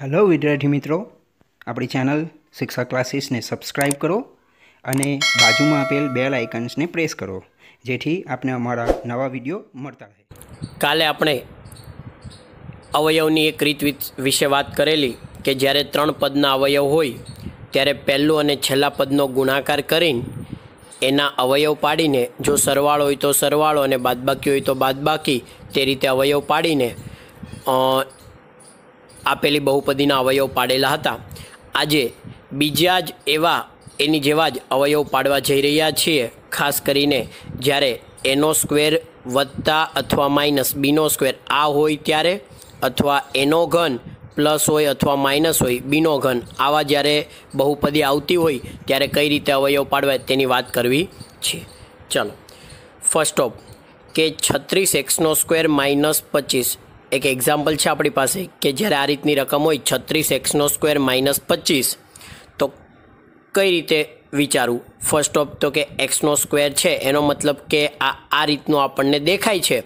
Hello विद्यार्थी मित्रों, अपनी चैनल शिक्षा क्लासेस ने सब्सक्राइब करो अने बाजू में आपेल बेल आइकन्स ने प्रेस करो जेथी आपने अमारा नवा विडियो मळता रहे। काले आपने अवयवनी एक रीत विषे बात करेली कि ज्यारे त्रण पदना अवयव होय त्यारे पहेलुं अने छेल्ला पदनो गुणाकार करीने एना अवयव पाडीने जो सरवाळो होय तो सरवाळो अने बादबाकी होय तो बादबाकी ते रीते अवयव पाडीने आपेली बहुपदीना अवयव पाडेला हता। आजे बीजा ज एवा एनी जेवा ज अवयव पाडवा जई रह्या छीए, खास करीने ज्यारे एनो स्क्वेर वत्ता अथवा माइनस बीनो स्क्वेर आ होय त्यारे, अथवा एनो घन प्लस होय अथवा माइनस होय बीनो घन, आवा ज्यारे बहुपदी आवती होय त्यारे कई रीते अवयव पाडवा तेनी वात करवी छे। चलो फर्स्ट ऑफ के 36 एक्स नो स्क्वेर माइनस 25 एक एक्जाम्पल है अपनी पास कि जय आ रीतनी रकम हो 36x स्क्वेर माइनस 25 तो कई रीते विचारूँ। फर्स्ट ऑफ तो के एक्स नो स्क्वेर है एनो मतलब के आ रीतनों आपने देखाय है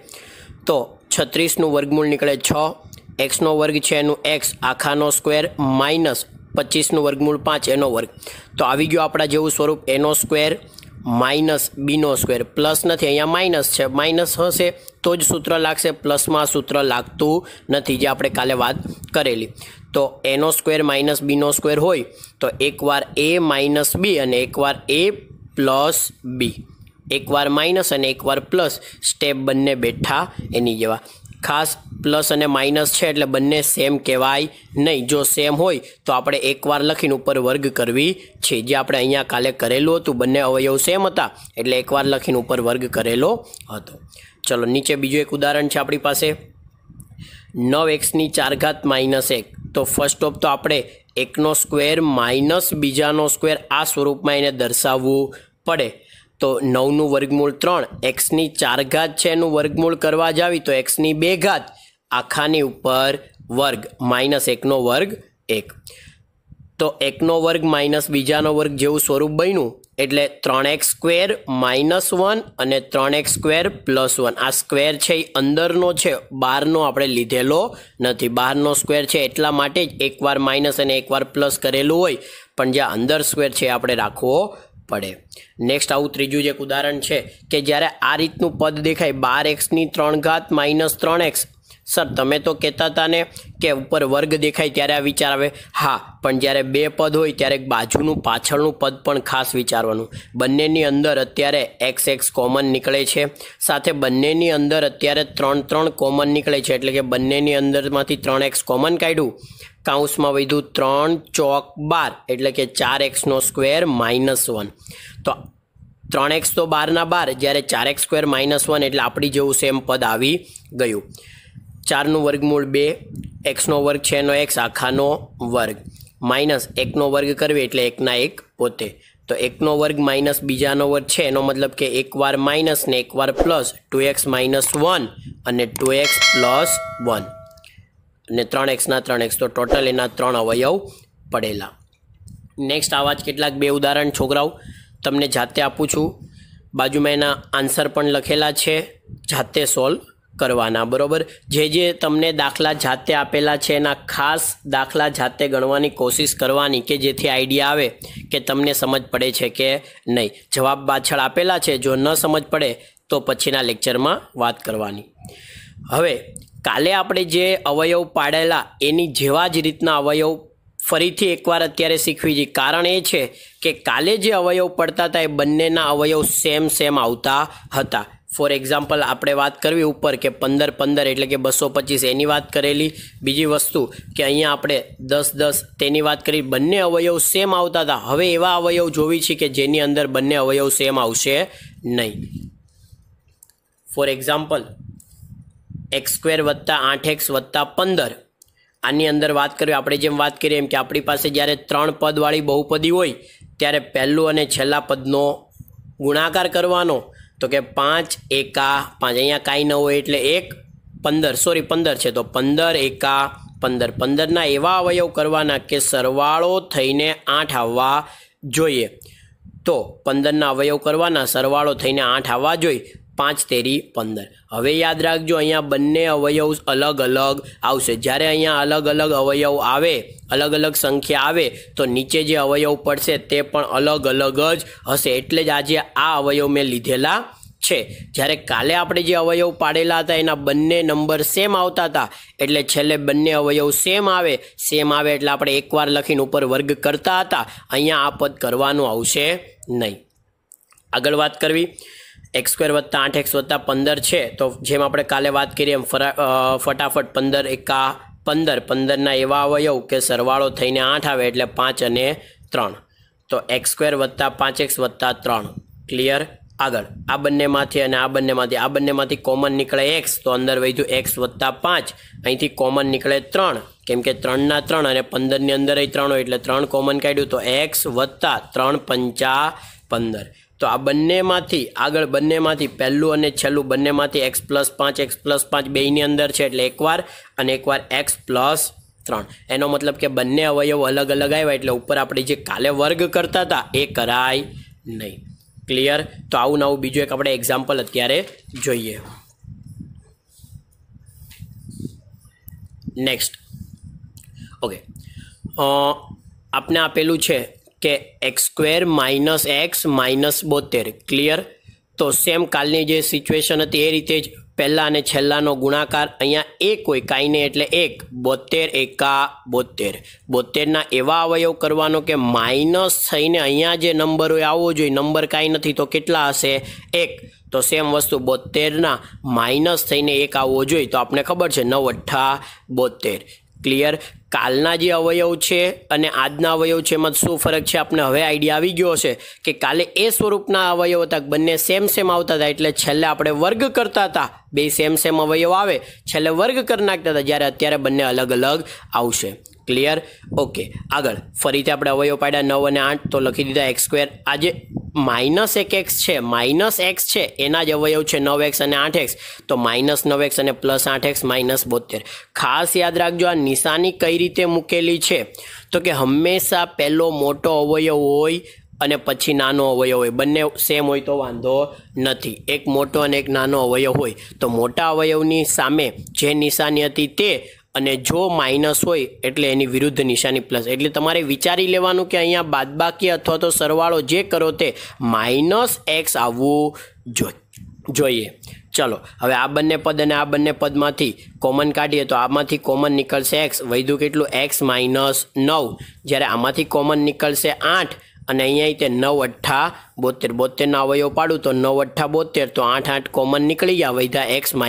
तो 36 नु वर्गमूल निकले 6, एक्स नो वर्ग है एनु एक्स आखा नो स्क्वेर माइनस 25 नु वर्गमूल 5 एनो वर्ग तो आ गयो अपना जेवुं स्वरूप एनो स्क्वेर माइनस बीनो स्क्वेर। प्लस नहीं अहीं माइनस है, माइनस हशे तो ज सूत्र लागशे, प्लस में सूत्र लागतुं नथी जे आपणे काले वात करेली। तो एनो स्क्वेर माइनस बीनो स्क्वेर होय तो एक वार ए माइनस बी अने एक वार ए प्लस बी, एक वार माइनस अने एक वार प्लस, स्टेप बंने बेठा एनी जेवा। खास प्लस अने माइनस है एटले बंने सेम कहेवाय नहीं, जो सेम होय तो आपणे एकवार लखीने उपर वर्ग करवी छे, जे आपणे अहींया काले करेलुं हतुं। बंने अवयव सेम हता एटले एकवार लखीने उपर वर्ग करेलो हतो। चलो नीचे बीजो एक उदाहरण है अपनी पास 9x4 माइनस 1 तो फर्स्ट ऑफ तो आपणे एकनो स्क्वेर माइनस बीजानो स्क्वेर आ स्वरूपमां एने दर्शावવું पड़े। तो 9 वर्गमूल 3, x4 है एनु वर्गमूल करवा जावी तो x2 आखानी उपर वर्ग माइनस 1 वर्ग 1 तो 1 वर्ग माइनस बीजा वर्ग जेवुं स्वरूप बन्युं एटले 3x² माइनस 1 अने 3x² प्लस 1। आ स्क्वेर है अंदरनो है, बहारनो आपणे लीधेलो नथी, बहारनो स्क्वेर है एटला माटे ज एक वार माइनस अने एक वार प्लस करेलुं होय, पण जे अंदर स्क्वेर है आपणे राखवो पड़े। नेक्स्ट आउं त्रीजू एक उदाहरण है कि ज्यारे आ रीतनु पद देखाय 12x3 माइनस 3x। सर तमे तो कहता था ने के ऊपर वर्ग देखाय त्यारे आ विचार आवे, हाँ पण ज्यारे बे पद होय त्यारे बाजूनु पाछळनु पद पण खास विचारवानुं। बंनेनी अंदर अत्यारे एक्स एक्स कॉमन निकळे छे, साथे बंनेनी अंदर अत्यारे 3 3 कॉमन निकळे छे एटले के बंनेनी अंदरमांथी 3x कॉमन काढ्युं, काउंस में वीधु 3 × 4 = 12 एट्ले कि 4x² माइनस 1 तो 3x तो 12 ના 12 जयरे 4x² माइनस 1 एट्ले आपणी जेवुं सेम पद आवी गयुं। 4 नु वर्गमूल 2, एक्सनो वर्ग 6 નો एक्स आखानो वर्ग माइनस 1 નો वर्ग करवी एट्ले 1 ના 1 पोते तो 1 નો વર્ગ માઇનસ બીજાનો વર્ગ છે એનો મતલબ કે એકવાર માઇનસ ને એકવાર પ્લસ 2x - 1 અને 2x + 1 ने 3x ના 3x तो टोटल एना 3 अवयव पड़ेला। नेक्स्ट आवाज केटलाक बे उदाहरण छोकराओ तमने जाते आपूं छूं, बाजू में एना आंसर पण लखेला छे, जाते सोल्व करवाना बराबर। जे जे तमने दाखला जाते आपेला छे एना खास दाखला जाते गणवानी कोशिश करवानी के जेथी आइडिया आवे के तमने समझ पड़े छे के नहीं। जवाब पाछळ आपेला छे, जो न समझ पड़े तो पछीना लेक्चरमां वात करवानी। हवे काले आपणे जे अवयव पाडेला एनी जेवा ज रीतना अवयव फरीथी एकवार अत्यारे शीखवी जी, कारण ए छे के काले जे अवयव पड़ता था ए बंनेना अवयव सेम आवता हता। फॉर एक्जाम्पल आपणे वात करवी ऊपर के 15 15 एटले के 225 एनी वात करेली। बीजी वस्तु के अहींया आपणे 10 10 तेनी वात करी, बंने अवयव सेम आवता था। हवे एवा अवयव जोवी छे के जेनी अंदर बंने अवयव सेम आवशे नहीं। फॉर एक्जाम्पल x² + 8x + 15 आनी अंदर बात करें आपणे जेम बात करें एम कि आपणी पास ज्यारे 3 पद वाली बहुपदी होय त्यारे पहेलुं अने छेल्ला पदनो गुणाकार करवानो तो के 5 × 1 = 5 अहींया काई न होय एटले 15 छे तो 15 × 1 = 15 15 ના एवा अवयव करवाना के सरवाळो थईने 8 आववा जोईए तो 15 ના अवयव करवाना सरवाळो थईने 8 आववा जोईए। 5 × 3 = 15। हमें याद रखो अँ बने अवयव अलग अलग आवशे, जयरे अँ अलग अलग अवयव आए, अलग अलग संख्या आए तो नीचे जो अवयव पड़शे ते पण अलग अलग ज हशे। एटले ज आज आ अवयव मैं लीधेला छे। જ્યારે કાલે આપણે જે અવયવ પાડેલા હતા એના બંને નંબર સેમ આવતા હતા એટલે છેલ્લે બંને અવયવ સેમ આવે એટલે આપણે એકવાર લખીને ઉપર વર્ગ કરતા હતા, અહીંયા આ પદ કરવાનું આવશે નહીં। આગળ વાત કરવી, x² + 8x + 15 છે તો જેમ આપણે કાલે વાત કરી એમ ફટાફટ 15 × 15 = 15 એવા અવયવ કે સરવાળો થઈને 8 આવે એટલે 5 અને 3 તો x² + 5x + 3 ક્લિયર। आगळ आ बन्नेमांथी अने आ बन्नेमांथी कॉमन निकळे एक्स तो अंदर वध्युं x + 5, अहींथी कॉमन निकळे 3 केम के 3 ના 3 अने 15 ની अंदर 3 होय एटले 3 कॉमन काढ्युं तो x + 3 × 5 = 15। तो आ बन्नेमांथी आगळ बन्नेमांथी पहेलुं अने छेल्लुं बन्नेमांथी x + 5 बेयनी अंदर छे एटले एकवार x + 3 एनो मतलब के बन्ने अवयव अलग अलग आव्या एटले उपर आपणे जे काले वर्ग करता हता ए कराय नहीं। क्लियर। तो आवुं नवुं बीजो एक आपणे एक्जाम्पल अत्यारे जोईए। नेक्स्ट ओके, आपने आपेलुं छे के x² - x - 72। क्लियर। तो सेम कालनी जे सिच्युएशन हती ए रीते ज पहला अने छेल्लानो गुणाकार अहींया 1 होय काईने एटले 1 72 × 72 72ના એવા અવયવ કરવાનો કે માઇનસ થઈને અહીંયા જે નંબર હોય આવવો જોઈએ, નંબર કાંઈ નથી તો કેટલા હશે 1 તો સેમ વસ્તુ 72ના માઇનસ થઈને 1 આવવો જોઈએ તો આપણે ખબર છે 9 × 8 = 72। ક્લિયર। કાલના જે અવયવ છે અને આજના અવયવ છે એમાં શું ફરક છે આપણે હવે આઈડિયા આવી ગયો હશે કે કાલે એ સ્વરૂપના અવયવ હતા બંને સેમ આવતા હતા એટલે છેલ્લે આપણે વર્ગ કરતા હતા, બે સેમ અવયવ આવે છેલ્લે વર્ગ કરી નાખતા હતા, જ્યારે અત્યારે બંને અલગ અલગ આવશે। ક્લિયર। ઓકે આગળ ફરીથી આપણે અવયવ પાડ્યા 9 અને 8 તો લખી દીધા x² આજે -1x છે, -x છે એના જ અવયવ છે 9x અને 8x તો -9x + 8x - 72। ખાસ યાદ રાખજો આ નિશાની કઈ રીતે મૂકેલી છે તો કે હંમેશા પહેલો મોટો અવયવ હોય અને પછી નાનો અવયવ હોય, બંને સેમ હોય તો વાંધો નથી, એક મોટો અને એક નાનો અવયવ હોય તો મોટા અવયવની સામે જે નિશાની હતી તે, અને જો માઇનસ હોય એટલે એની વિરુદ્ધ નિશાની પ્લસ, એટલે તમારે વિચારી લેવાનું કે અહીંયા બાદબાકી અથવા તો સરવાળો જે કરો તે -x આવવું જોઈએ। ચલો હવે આ બંને પદ અને આ બંને પદમાંથી કોમન કાઢીએ તો આમાંથી કોમન નીકળશે x, વધ્યું કેટલું x - 9 જ્યારે આમાંથી કોમન નીકળશે 8 અને અહીંયા તે 9 × 8 = 72 72ના અવયવ પાડું તો 9 × 8 = 72 તો 8 કોમન નીકળી ગયા વધ્યા x -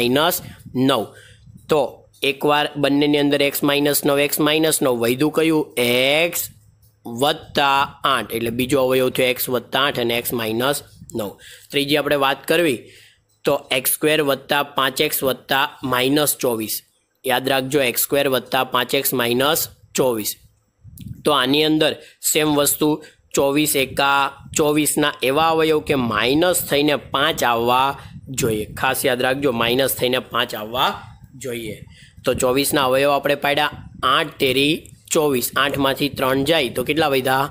9 તો એકવાર બંનેની અંદર x - 9 વૈધું કયું x + 8 એટલે બીજો અવયવ થયો x + 8 અને x - 9। ત્રીજી આપણે વાત કરવી તો x² + 5x - -24। યાદ રાખજો x² + 5x - 24 તો આની અંદર સેમ વસ્તુ 24 × 24 એવા અવયવ કે માઇનસ થઈને 5 આવવા જોઈએ, ખાસ યાદ રાખજો માઇનસ થઈને 5 આવવા જોઈએ। तो 24 अवयव आपणे पाड्या 8 × 3 = 24 8 मांथी 3 जाए तो केटला वध्या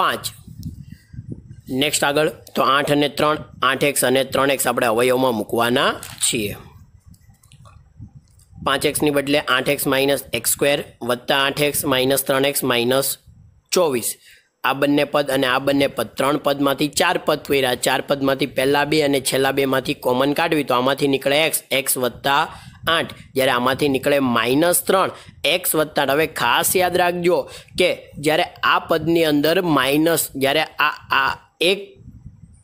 5। नेक्स्ट आगळ तो 8 और 3 8x और 3x आपणे अवयवमां मूकवाना छीए। 5x नी बदले 8x - x² + 8x - 3x - 24 आ बंने पद अने आ बंने पद 3 पदमांथी 4 पद कर्या, 4 पदमांथी पहला 2 अने छेल्ला 2 मांथी कॉमन काढवी तो आमांथी निकळे x - 8 જ્યારે આમાંથી નીકળે -3 x + 8। હવે ખાસ યાદ રાખજો કે જ્યારે આ પદની અંદર માઇનસ, જ્યારે આ એક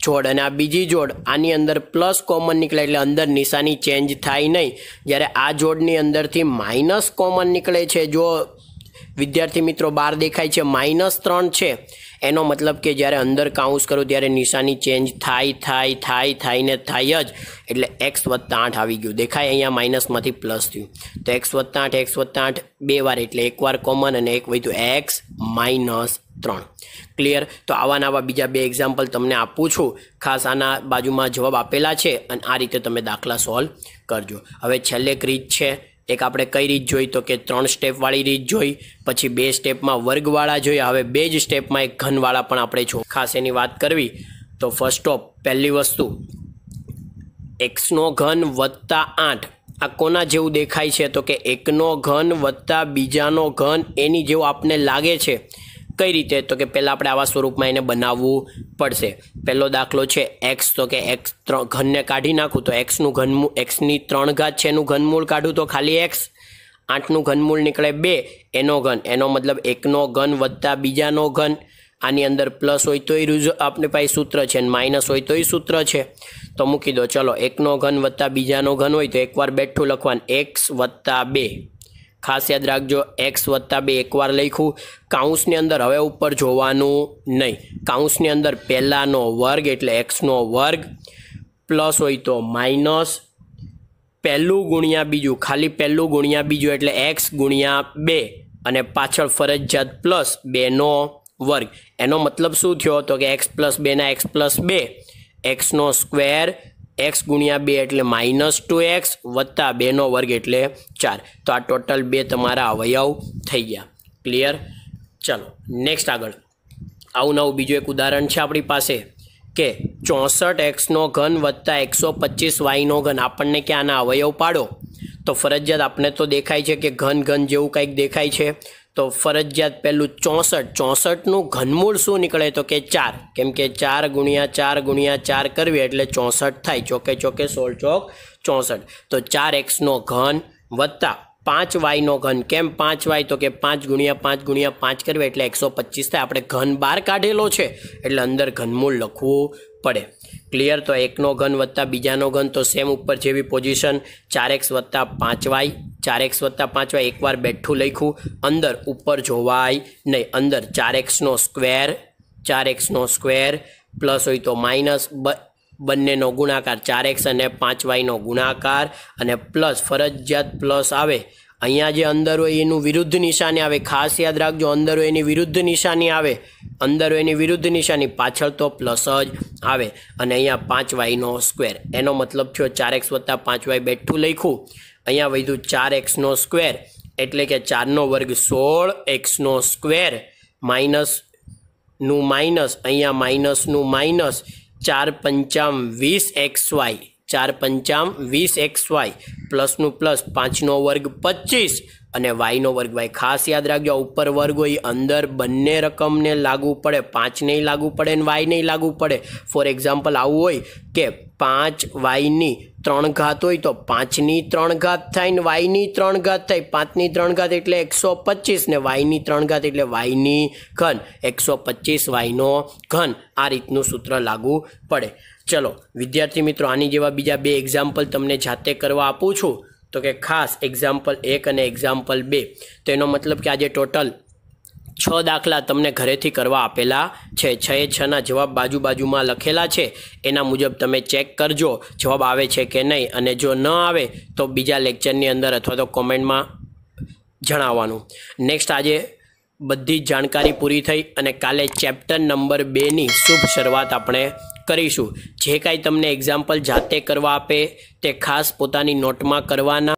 જોડ અને આ બીજી જોડ આની અંદર પ્લસ કોમન નીકળે એટલે અંદર નિશાની ચેન્જ થાય નહીં, જ્યારે આ જોડની અંદરથી માઇનસ કોમન નીકળે છે। જો વિદ્યાર્થી મિત્રો બહાર દેખાય છે -3 છે એનો મતલબ કે જ્યારે અંદર કાઉન્સ કરો ત્યારે નિશાની ચેન્જ થાય જ એટલે x + 8 આવી ગયું, દેખાય અહીંયા માઇનસમાંથી પ્લસ થયું તો x + 8 2 વાર એટલે એકવાર કોમન અને એક વધ્યું x - 3। ક્લિયર। તો આવાના આવા બીજા બે એક્ઝામ્પલ તમને આપું છું, ખાસ આના બાજુમાં જવાબ આપેલા છે અને આ રીતે તમે દાખલા સોલ્વ કરજો। હવે છેલ્લે એક રીત છે, એક આપણે કઈ રીત જોઈ તો કે 3 સ્ટેપવાળી રીત જોઈ, પછી 2 સ્ટેપમાં વર્ગવાળા જોઈએ, હવે 2 જ સ્ટેપમાં એક ઘનવાળા પણ આપણે જો ખાસ એની વાત કરવી તો ફર્સ્ટ ઓફ પહેલી વસ્તુ एक्स नो घन वत्ता आठ आ कोना जेवुं देखाय छे तो के एकनो घन वत्ता बीजानो घन एनी जेवुं आपने लागे छे। कई रीते तो कि पहला आपणे आवा स्वरूपमां एने बनाववुं पड़शे। पहलो दाखलो छे एक्स तो कि एक्स घनने काढी नाखूं तो एक्सनुं घनमूळ एक्सनी 3 घात छे एनुं घनमूळ काढूं तो खाली एक्स 8नुं घनमूळ निकळे 2 एनो घन एनो मतलब एकनो घन वत्ता बीजानो घन आनी अंदर प्लस होय तो आपणे पास सूत्र छे माइनस होय तो सूत्र छे तो मूकी दो। चलो एकनो घन वत्ता बीजानो घन होय तो एकवार बेठुं लखवानुं एक्स वत्ता 2। खास याद राखजो एक्स वत्ता 2 एकवार लख्युं काउंसनी अंदर हवे उपर जोवानुं नहीं। काउंसनी अंदर पहेलानो वर्ग एटले एक्सनो वर्ग प्लस होय तो माइनस पहेलुं गुणिया बीजुं खाली पहेलुं गुणिया बीजुं एटले एक्स गुणिया 2 अने पाछळ फरजियात प्लस 2नो वर्ग एनो मतलब शू थयो तो कि एक्स प्लस 2 ना एक्स प्लस 2 एक्स नो स्क्वेर एक्स गुणिया 2 एटले माइनस 2x वत्ता 2 नो वर्ग एटले 4। तो आ टोटल 2 तमारा अवयव थई गया। क्लियर। चलो नेक्स्ट आगळ आवुं नवुं बीजुं एक उदाहरण छे आपणी पासे के 64x नो घन वत्ता 125y नो घन। आपणने के आना अवयव पाडो तो फरजियात आपने तो देखाय छे के घन घन जेवुं कंईक देखाय छे तो फरजियात पहलू 64 नु घनमूल शू निकले तो के 4 केम के 4 गुणिया 4 करवी एटले 64 थाय। चौके चौके 16 × 4 = 64 तो 4x नो घन वत्ता 5y नो घन केम 5y तो के 5 गुणिया 5 करवी एटले 125 थाय। आपणे घन बार काढेलो छे एटले अंदर घनमूल लखवुं पड़े। क्लियर। तो एकनो घन वत्ता बीजानो घन तो सेम ऊपर जेवी position 4x + 5y 4x + 5y एकवार बेठुं लख्युं अंदर ऊपर जोवाय नहीं अंदर 4x નો સ્ક્વેર प्लस होय तो माइनस બંનેનો गुणाकार 4x અને 5y નો गुणाकार અને प्लस फरजियात प्लस आवे અહીંયા જે અંદર હોય એનું વિરુદ્ધ નિશાની આવે। ખાસ યાદ રાખજો અંદર હોય એની વિરુદ્ધ નિશાની આવે અંદર હોય એની વિરુદ્ધ નિશાની પાછળ તો પ્લસ જ આવે અને અહીંયા 5y નો સ્ક્વેર એનો મતલબ થયો 4x + 5y બેઠું લખ્યું અહીંયા વધ્યું 4x નો સ્ક્વેર એટલે કે 4 નો વર્ગ 16 x નો સ્ક્વેર માઇનસનું માઇનસ અહીંયા માઇનસનું માઇનસ 4 × 5 = 20 xy 4 × 5 = 20 xy प्लसનું પ્લસ 5 નો વર્ગ 25 અને y નો વર્ગ 2। ખાસ યાદ રાખજો ઉપર વર્ગ હોય અંદર બંને રકમને લાગુ પડે 5 નહીં લાગુ પડે અને y નહીં લાગુ પડે। ફોર એક્ઝામ્પલ આવું હોય કે 5y ની 3 ઘાત હોય તો 5 ની 3 ઘાત થાય ને y ની 3 ઘાત થાય 5 ની 3 ઘાત એટલે 125 ને y ની 3 ઘાત એટલે y ની ઘન 125 y નો ઘન। આ રીતનું સૂત્ર લાગુ પડે। ચલો વિદ્યાર્થી મિત્રો આની જેવા બીજા 2 એક્ઝામ્પલ તમને જાતે કરવા આપું છું તો કે ખાસ એક્ઝામ્પલ 1 અને એક્ઝામ્પલ 2। તો એનો મતલબ કે આજે ટોટલ 6 દાખલા તમને ઘરેથી કરવા આપેલા છે। 6 એ 6ના જવાબ બાજુ બાજુમાં લખેલા છે એના મુજબ તમે ચેક કરજો જવાબ આવે છે કે નહીં અને જો ન આવે તો બીજા લેક્ચરની અંદર અથવા તો કોમેન્ટમાં જણાવવાનું। નેક્સ્ટ આજે બધી જાણકારી પૂરી થઈ અને કાલે ચેપ્ટર નંબર 2ની શુભ શરૂઆત આપણે કરીશું। જે કાંઈ તમને એક્ઝામ્પલ જાતે કરવા આપે તે ખાસ પોતાની નોટમાં કરવાના।